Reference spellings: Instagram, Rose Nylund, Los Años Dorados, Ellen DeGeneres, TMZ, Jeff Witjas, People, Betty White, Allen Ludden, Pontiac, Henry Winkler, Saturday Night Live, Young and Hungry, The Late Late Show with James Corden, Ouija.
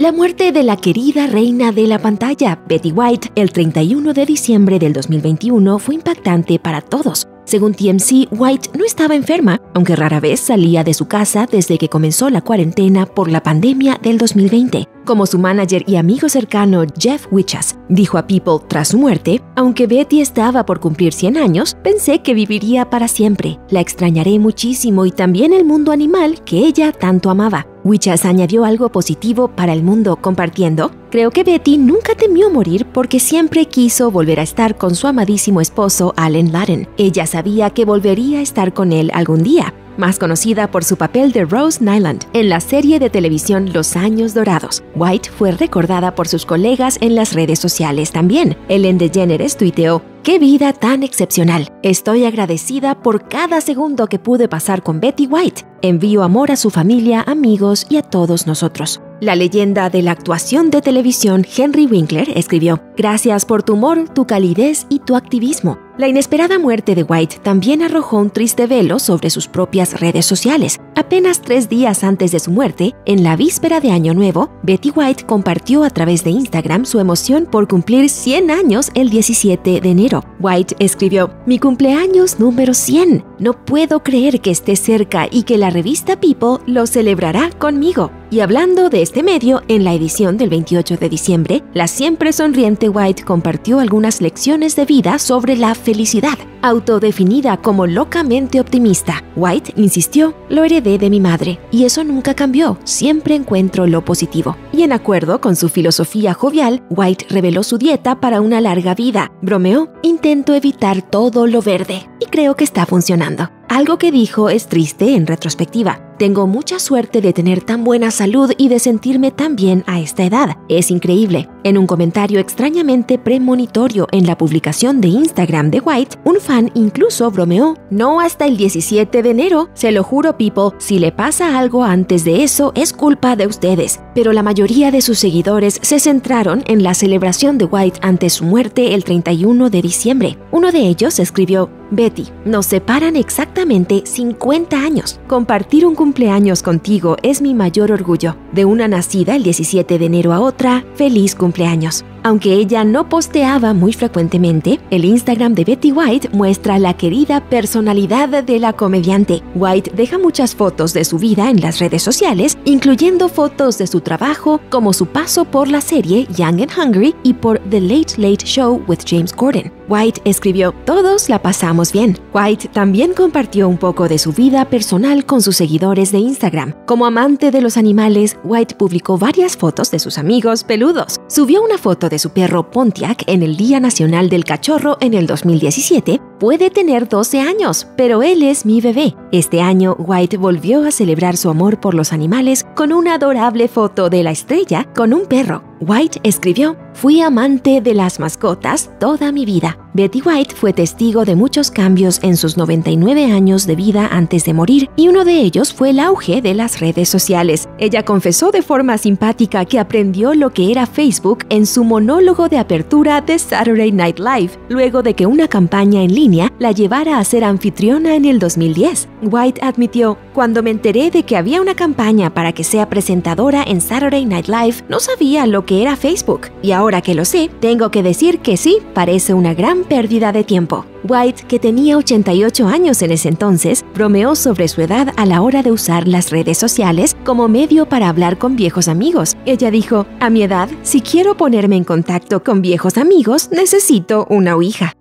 La muerte de la querida reina de la pantalla, Betty White, el 31 de diciembre del 2021 fue impactante para todos. Según TMZ, White no estaba enferma, aunque rara vez salía de su casa desde que comenzó la cuarentena por la pandemia del 2020. Como su manager y amigo cercano Jeff Witjas dijo a People tras su muerte, aunque Betty estaba por cumplir 100 años, pensé que viviría para siempre. La extrañaré muchísimo y también el mundo animal que ella tanto amaba. Witjas añadió algo positivo para el mundo compartiendo, creo que Betty nunca temió morir porque siempre quiso volver a estar con su amadísimo esposo Allen Ludden. Ella sabía que volvería a estar con él algún día, más conocida por su papel de Rose Nylund en la serie de televisión Los Años Dorados. White fue recordada por sus colegas en las redes sociales también. Ellen DeGeneres tuiteó, ¡qué vida tan excepcional! Estoy agradecida por cada segundo que pude pasar con Betty White. Envío amor a su familia, amigos y a todos nosotros. La leyenda de la actuación de televisión Henry Winkler escribió, gracias por tu humor, tu calidez y tu activismo. La inesperada muerte de White también arrojó un triste velo sobre sus propias redes sociales. Apenas 3 días antes de su muerte, en la víspera de Año Nuevo, Betty White compartió a través de Instagram su emoción por cumplir 100 años el 17 de enero. White escribió, mi cumpleaños número 100. No puedo creer que esté cerca y que la revista People lo celebrará conmigo. Y hablando de este medio, en la edición del 28 de diciembre, la siempre sonriente White compartió algunas lecciones de vida sobre la felicidad. Autodefinida como locamente optimista, White insistió, lo heredé de mi madre, y eso nunca cambió, siempre encuentro lo positivo. Y en acuerdo con su filosofía jovial, White reveló su dieta para una larga vida. Bromeó, intento evitar todo lo verde, y creo que está funcionando. Algo que dijo es triste en retrospectiva. Tengo mucha suerte de tener tan buena salud y de sentirme tan bien a esta edad. Es increíble. En un comentario extrañamente premonitorio en la publicación de Instagram de White, un fan incluso bromeó, no hasta el 17 de enero, se lo juro People, si le pasa algo antes de eso es culpa de ustedes. Pero la mayoría de sus seguidores se centraron en la celebración de White ante su muerte el 31 de diciembre. Uno de ellos escribió, Betty, nos separan exactamente 50 años. Compartir un cumpleaños contigo es mi mayor orgullo. De una nacida el 17 de enero a otra, feliz cumpleaños. Aunque ella no posteaba muy frecuentemente, el Instagram de Betty White muestra la querida personalidad de la comediante. White deja muchas fotos de su vida en las redes sociales, incluyendo fotos de su trabajo, como su paso por la serie Young and Hungry y por The Late Late Show with James Corden. White escribió, todos la pasamos bien. White también compartió un poco de su vida personal con sus seguidores de Instagram. Como amante de los animales, White publicó varias fotos de sus amigos peludos. Subió una foto de su perro Pontiac en el Día Nacional del Cachorro en el 2017. Puede tener 12 años, pero él es mi bebé. Este año, White volvió a celebrar su amor por los animales con una adorable foto de la estrella con un perro. White escribió, fui amante de las mascotas toda mi vida. Betty White fue testigo de muchos cambios en sus 99 años de vida antes de morir, y uno de ellos fue el auge de las redes sociales. Ella confesó de forma simpática que aprendió lo que era Facebook en su monólogo de apertura de Saturday Night Live, luego de que una campaña en línea la llevara a ser anfitriona en el 2010. White admitió, cuando me enteré de que había una campaña para que sea presentadora en Saturday Night Live, no sabía lo que era Facebook, y ahora que lo sé, tengo que decir que sí, parece una gran pérdida de tiempo. White, que tenía 88 años en ese entonces, bromeó sobre su edad a la hora de usar las redes sociales como medio para hablar con viejos amigos. Ella dijo, a mi edad, si quiero ponerme en contacto con viejos amigos, necesito una ouija.